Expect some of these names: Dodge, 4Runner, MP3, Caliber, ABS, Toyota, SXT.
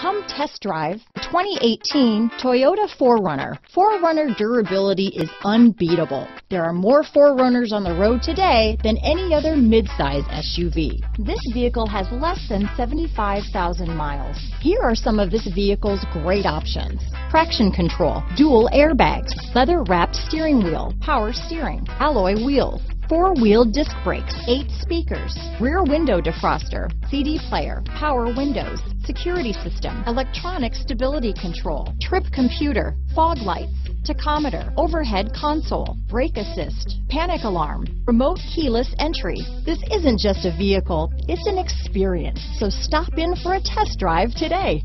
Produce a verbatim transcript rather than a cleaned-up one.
Come test drive the twenty eighteen Toyota four runner. four runner durability is unbeatable. There are more four runners on the road today than any other midsize S U V. This vehicle has less than seventy-five thousand miles. Here are some of this vehicle's great options: traction control, dual airbags, leather-wrapped steering wheel, power steering, alloy wheels, four-wheel disc brakes, eight speakers, rear window defroster, C D player, power windows, security system, electronic stability control, trip computer, fog lights, tachometer, overhead console, brake assist, panic alarm, remote keyless entry. This isn't just a vehicle, it's an experience. So stop in for a test drive today.